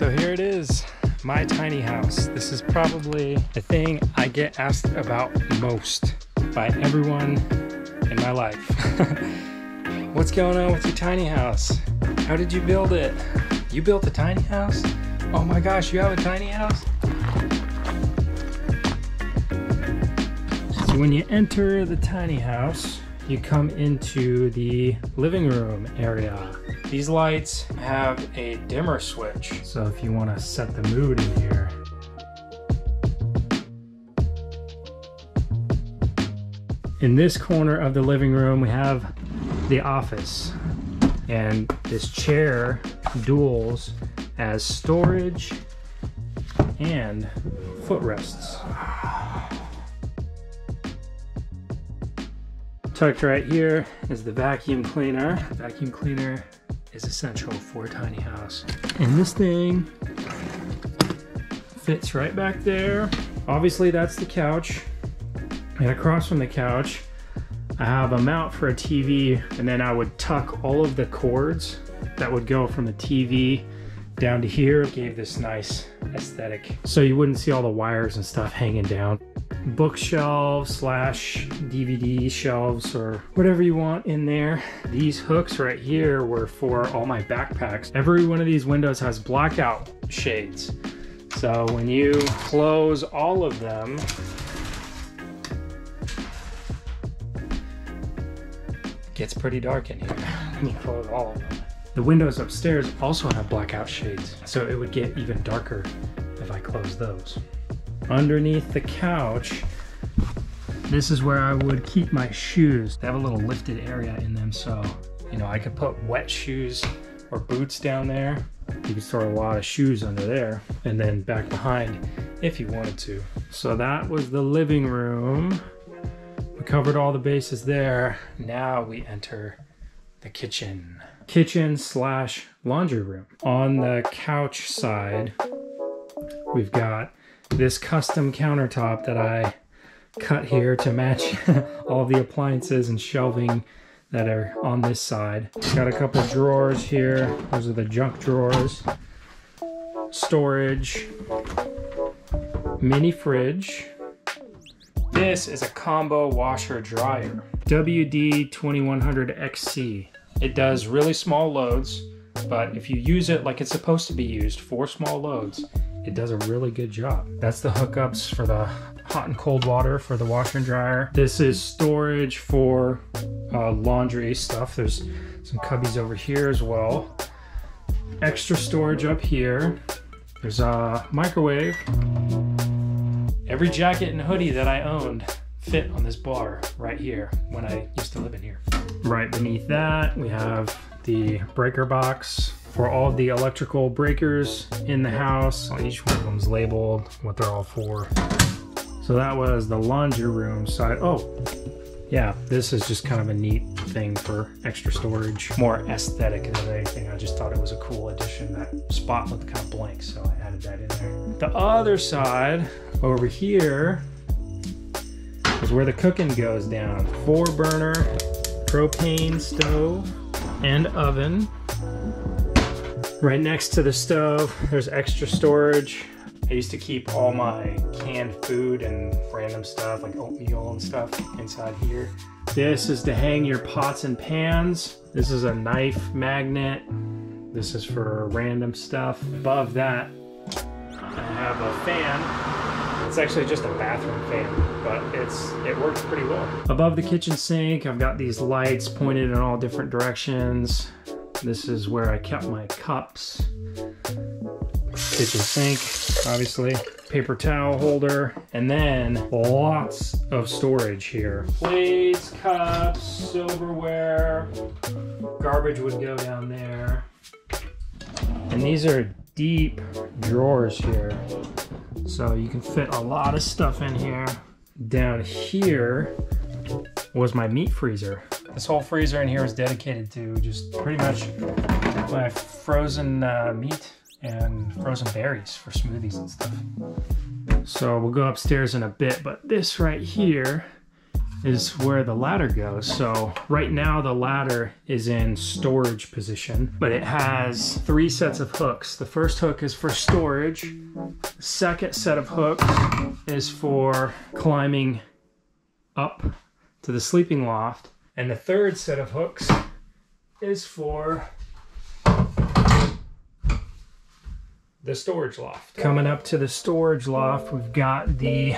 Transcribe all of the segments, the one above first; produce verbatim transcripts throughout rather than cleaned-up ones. So here it is, my tiny house. This is probably the thing I get asked about most by everyone in my life. What's going on with your tiny house? How did you build it? You built a tiny house? Oh my gosh, you have a tiny house? So when you enter the tiny house, you come into the living room area. These lights have a dimmer switch, so if you want to set the mood in here. In this corner of the living room, we have the office, and this chair duals as storage and footrests. Tucked right here is the vacuum cleaner. The vacuum cleaner is essential for a tiny house. And this thing fits right back there. Obviously that's the couch. And across from the couch, I have a mount for a T V, and then I would tuck all of the cords that would go from the T V down to here. Gave this nice aesthetic. So you wouldn't see all the wires and stuff hanging down. Bookshelves slash D V D shelves or whatever you want in there. These hooks right here were for all my backpacks. Every one of these windows has blackout shades. So when you close all of them, it gets pretty dark in here when you close all of them. The windows upstairs also have blackout shades, so it would get even darker if I closed those. Underneath the couch, this is where I would keep my shoes. They have a little lifted area in them, so you know, I could put wet shoes or boots down there. You could store a lot of shoes under there and then back behind if you wanted to. So that was the living room. We covered all the bases there. Now we enter the kitchen. Kitchen slash laundry room. On the couch side, we've got this custom countertop that I cut here to match all the appliances and shelving that are on this side. Got a couple drawers here. Those are the junk drawers. Storage. Mini fridge. This is a combo washer dryer. W D twenty-one hundred X C. It does really small loads, but if you use it like it's supposed to be used for small loads, it does a really good job. That's the hookups for the hot and cold water for the washer and dryer. This is storage for uh, laundry stuff. There's some cubbies over here as well. Extra storage up here. There's a microwave. Every jacket and hoodie that I owned fit on this bar right here when I used to live in here. Right beneath that, we have the breaker box for all the electrical breakers in the house. Each one of them's labeled what they're all for. So that was the laundry room side. Oh, yeah, this is just kind of a neat thing for extra storage. More aesthetic than anything. I just thought it was a cool addition. That spot looked kind of blank, so I added that in there. The other side over here is where the cooking goes down. Four burner, propane stove and oven. Right next to the stove, there's extra storage. I used to keep all my canned food and random stuff like oatmeal and stuff inside here. This is to hang your pots and pans. This is a knife magnet. This is for random stuff. Above that, I have a fan. It's actually just a bathroom fan, but it's it works pretty well. Above the kitchen sink, I've got these lights pointed in all different directions. This is where I kept my cups. Kitchen sink, obviously. Paper towel holder. And then lots of storage here. Plates, cups, silverware. Garbage would go down there. And these are deep drawers here. So you can fit a lot of stuff in here. Down here was my meat freezer. This whole freezer in here is dedicated to just pretty much my frozen uh, meat and frozen berries for smoothies and stuff. So we'll go upstairs in a bit, but this right here is where the ladder goes. So right now the ladder is in storage position, but it has three sets of hooks. The first hook is for storage. The second set of hooks is for climbing up to the sleeping loft. And the third set of hooks is for the storage loft. Coming up to the storage loft, we've got the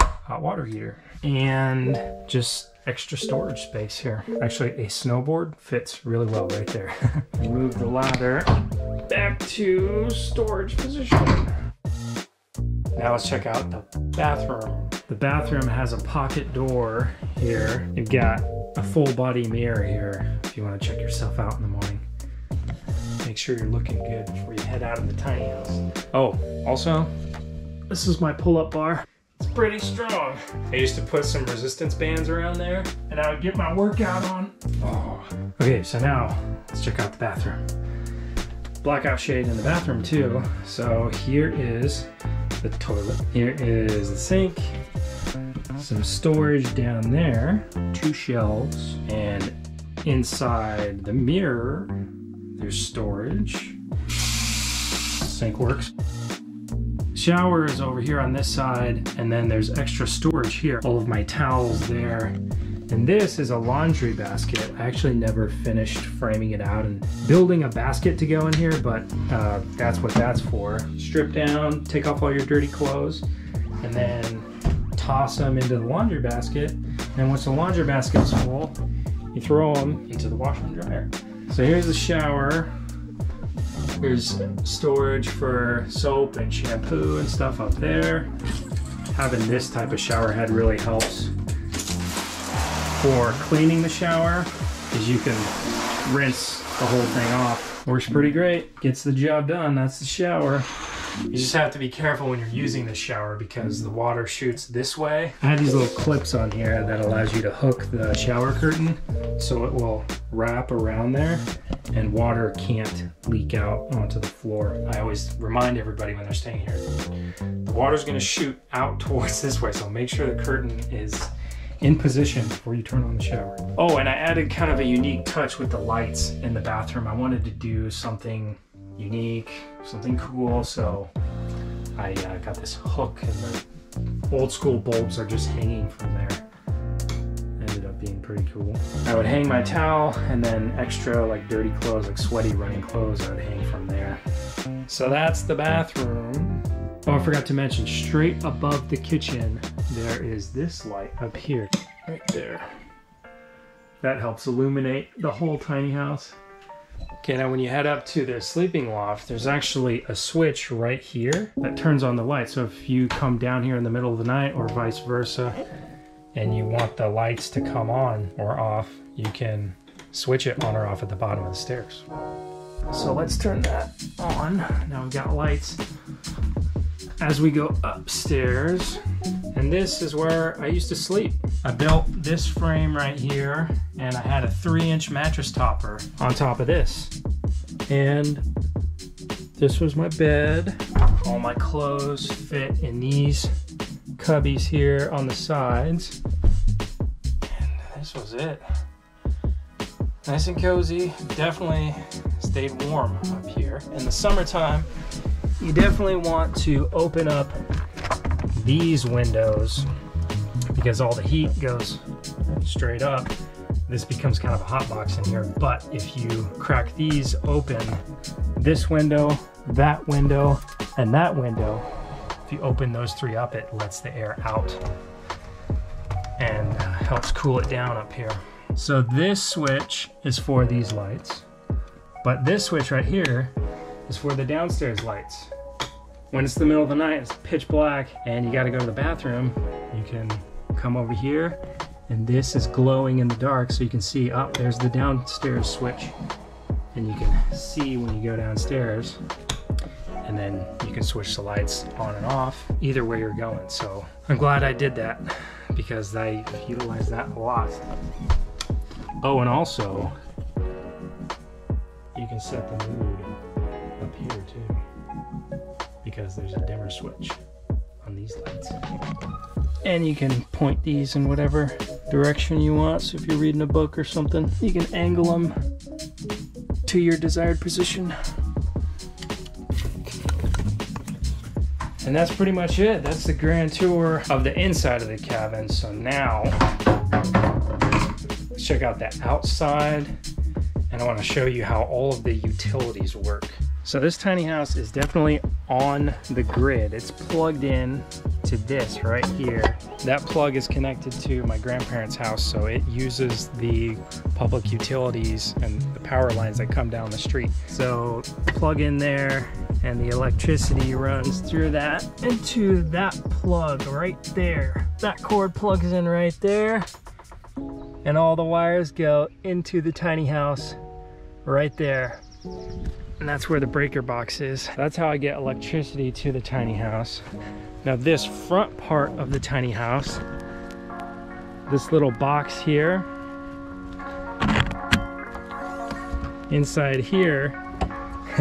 hot water heater and just extra storage space here. Actually, a snowboard fits really well right there. Move the ladder back to storage position. Now let's check out the bathroom. The bathroom has a pocket door here. You've got a full body mirror here if you want to check yourself out in the morning. Make sure you're looking good before you head out of the tiny house. Oh, also, this is my pull-up bar. It's pretty strong. I used to put some resistance bands around there and I would get my workout on. Oh, okay, so now let's check out the bathroom. Blackout shade in the bathroom too. So here is the toilet. Here is the sink. Some storage down there. Two shelves. And inside the mirror, there's storage. Sink works. Shower is over here on this side, and then there's extra storage here. All of my towels there. And this is a laundry basket. I actually never finished framing it out and building a basket to go in here, but uh, that's what that's for. Strip down, take off all your dirty clothes, and then toss them into the laundry basket. And once the laundry basket's full, you throw them into the washer and dryer. So here's the shower. There's storage for soap and shampoo and stuff up there. Having this type of shower head really helps for cleaning the shower, because you can rinse the whole thing off. Works pretty great, gets the job done. That's the shower. You just have to be careful when you're using the shower because the water shoots this way. I had these little clips on here that allows you to hook the shower curtain so it will wrap around there and water can't leak out onto the floor. I always remind everybody when they're staying here, the water's gonna shoot out towards this way, so make sure the curtain is in position before you turn on the shower. Oh, and I added kind of a unique touch with the lights in the bathroom. I wanted to do something unique, something cool, so I uh, got this hook and the old school bulbs are just hanging from there. Ended up being pretty cool. I would hang my towel and then extra like dirty clothes, like sweaty running clothes, I would hang from there. So that's the bathroom. Oh, I forgot to mention, straight above the kitchen there is this light up here, right there. That helps illuminate the whole tiny house. Okay, now when you head up to the sleeping loft, there's actually a switch right here that turns on the light. So if you come down here in the middle of the night or vice versa, and you want the lights to come on or off, you can switch it on or off at the bottom of the stairs. So let's turn that on. Now we've got lights as we go upstairs. And this is where I used to sleep. I built this frame right here, and I had a three inch mattress topper on top of this. And this was my bed. All my clothes fit in these cubbies here on the sides. And this was it. Nice and cozy, definitely stayed warm up here. In the summertime, you definitely want to open up these windows because all the heat goes straight up. This becomes kind of a hot box in here, but if you crack these open, this window, that window, and that window, if you open those three up, it lets the air out and helps cool it down up here. So this switch is for these lights, but this switch right here is for the downstairs lights. When it's the middle of the night, it's pitch black, and you gotta go to the bathroom, you can come over here, and this is glowing in the dark, so you can see up, oh, there's the downstairs switch, and you can see when you go downstairs, and then you can switch the lights on and off, either way you're going. So I'm glad I did that, because I utilize that a lot. Oh, and also, you can set the mood up here too, because there's a dimmer switch on these lights. And you can point these in whatever direction you want. So if you're reading a book or something, you can angle them to your desired position. And that's pretty much it. That's the grand tour of the inside of the cabin. So now, let's check out the outside. And I want to show you how all of the utilities work. So this tiny house is definitely on the grid. It's plugged in to this right here. That plug is connected to my grandparents' house, so it uses the public utilities and the power lines that come down the street. So plug in there, and the electricity runs through that into that plug right there. That cord plugs in right there, and all the wires go into the tiny house right there. And that's where the breaker box is. That's how I get electricity to the tiny house. Now this front part of the tiny house, this little box here, inside here,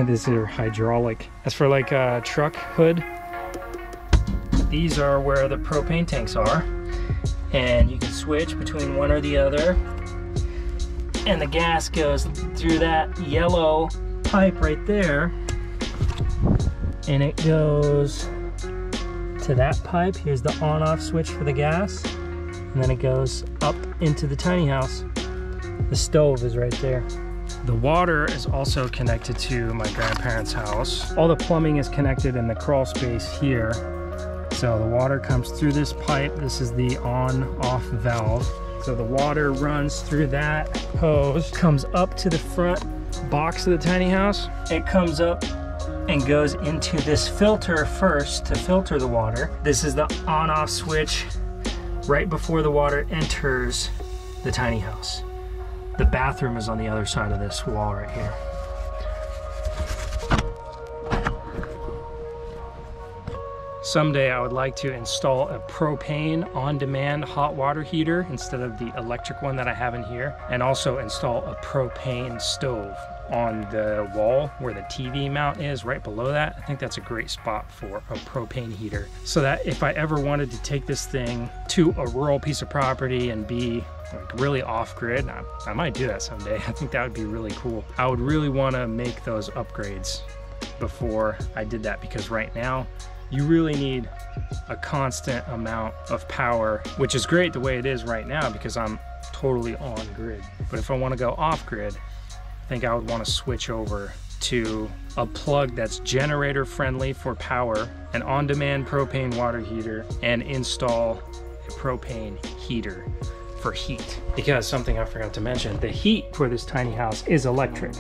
this is hydraulic. That's for like a truck hood. These are where the propane tanks are. And you can switch between one or the other. And the gas goes through that yellow pipe right there. And it goes to that pipe. Here's the on-off switch for the gas. And then it goes up into the tiny house. The stove is right there. The water is also connected to my grandparents' house. All the plumbing is connected in the crawl space here. So the water comes through this pipe. This is the on-off valve. So the water runs through that hose, comes up to the front box of the tiny house. It comes up and goes into this filter first to filter the water. This is the on-off switch right before the water enters the tiny house. The bathroom is on the other side of this wall right here. Someday I would like to install a propane on-demand hot water heater instead of the electric one that I have in here, and also install a propane stove on the wall where the T V mount is right below that. I think that's a great spot for a propane heater, so that if I ever wanted to take this thing to a rural piece of property and be like really off-grid, I, I might do that someday. I think that would be really cool. I would really want to make those upgrades before I did that, because right now you really need a constant amount of power, which is great the way it is right now because I'm totally on-grid. But if I want to go off-grid, I think I would want to switch over to a plug that's generator friendly for power, an on-demand propane water heater, and install a propane heater for heat. Because something I forgot to mention, the heat for this tiny house is electric.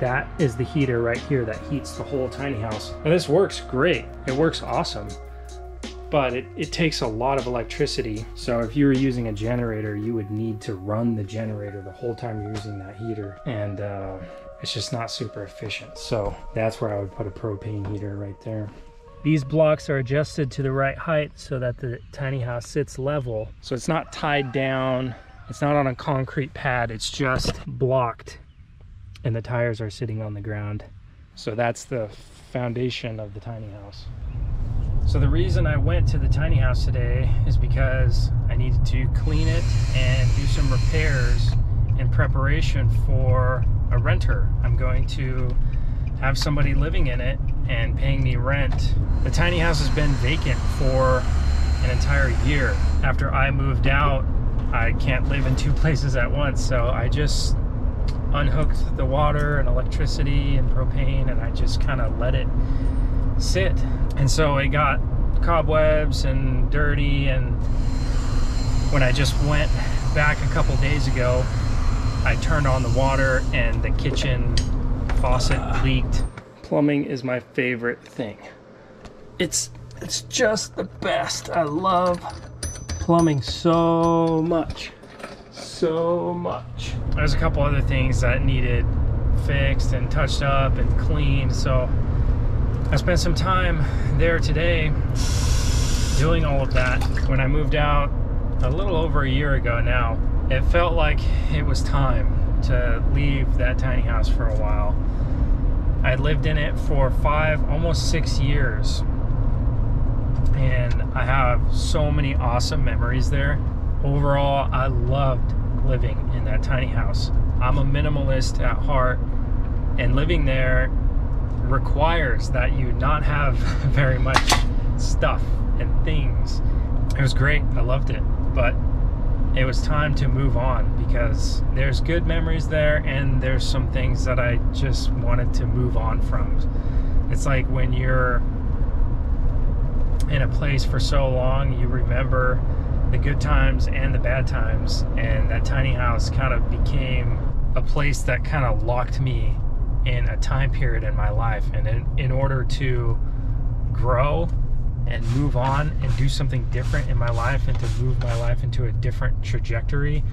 That is the heater right here that heats the whole tiny house. And this works great. It works awesome. But it, it takes a lot of electricity. So if you were using a generator, you would need to run the generator the whole time you're using that heater. And uh, it's just not super efficient. So that's where I would put a propane heater right there. These blocks are adjusted to the right height so that the tiny house sits level. So it's not tied down, it's not on a concrete pad, it's just blocked. And the tires are sitting on the ground. So that's the foundation of the tiny house. So the reason I went to the tiny house today is because I needed to clean it and do some repairs in preparation for a renter. I'm going to have somebody living in it and paying me rent. The tiny house has been vacant for an entire year. After I moved out, I can't live in two places at once, so I just unhooked the water and electricity and propane, and I just kind of let it sit. And so it got cobwebs and dirty, and when I just went back a couple days ago, I turned on the water and the kitchen faucet leaked. Plumbing is my favorite thing. It's it's just the best. I love plumbing so much, so much. There's a couple other things that needed fixed and touched up and cleaned. So I spent some time there today doing all of that. When I moved out a little over a year ago now, it felt like it was time to leave that tiny house for a while. I lived in it for five, almost six years. and I have so many awesome memories there. Overall, I loved living in that tiny house. I'm a minimalist at heart, and living there requires that you not have very much stuff and things. It was great, I loved it, but it was time to move on because there's good memories there and there's some things that I just wanted to move on from. It's like when you're in a place for so long, you remember the good times and the bad times, and that tiny house kind of became a place that kind of locked me in a time period in my life. And in, in order to grow and move on and do something different in my life and to move my life into a different trajectory,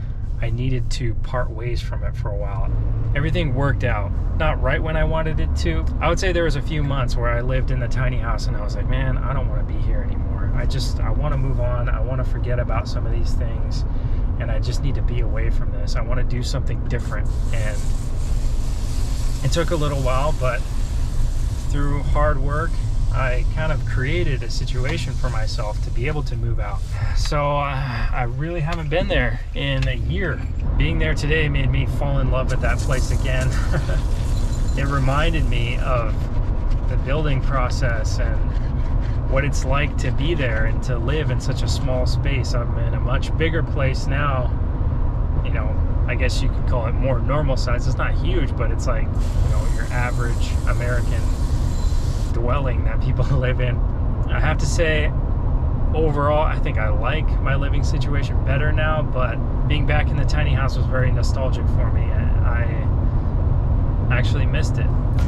I needed to part ways from it for a while. Everything worked out, not right when I wanted it to. I would say there was a few months where I lived in the tiny house and I was like, man, I don't want to be here anymore. I just, I want to move on. I want to forget about some of these things, and I just need to be away from this. I want to do something different. And it took a little while, but through hard work, I kind of created a situation for myself to be able to move out. So uh, I really haven't been there in a year. Being there today made me fall in love with that place again. It reminded me of the building process and what it's like to be there and to live in such a small space. I'm in a much bigger place now. You know, I guess you could call it more normal size. It's not huge, but it's like, you know, your average American dwelling that people live in. I have to say, overall, I think I like my living situation better now, but being back in the tiny house was very nostalgic for me, and I actually missed it.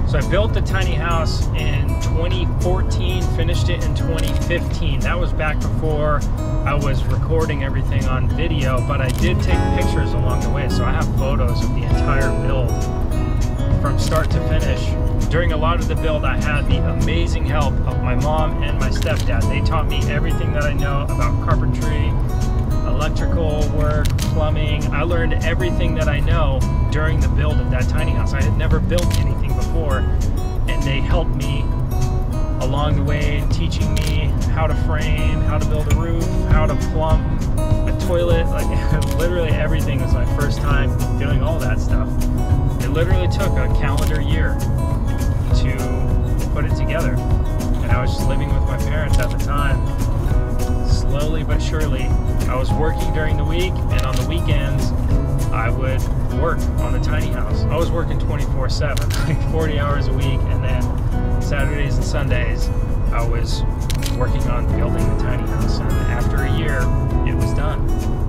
So I built the tiny house in twenty fourteen, finished it in twenty fifteen. That was back before I was recording everything on video, but I did take pictures along the way, so I have photos of the entire build from start to finish. During a lot of the build, I had the amazing help of my mom and my stepdad. They taught me everything that I know about carpentry, electrical work, plumbing. I learned everything that I know during the build of that tiny house. I had never built anything before, and they helped me along the way, teaching me how to frame, how to build a roof, how to plumb a toilet. Like, literally everything was my first time doing all that stuff. It literally took a calendar year to put it together, and I was just living with my parents at the time. Slowly but surely, I was working during the week, and on the weekends I would work on the tiny house. I was working twenty-four seven, like forty hours a week, and then Saturdays and Sundays I was working on building the tiny house, and after a year it was done.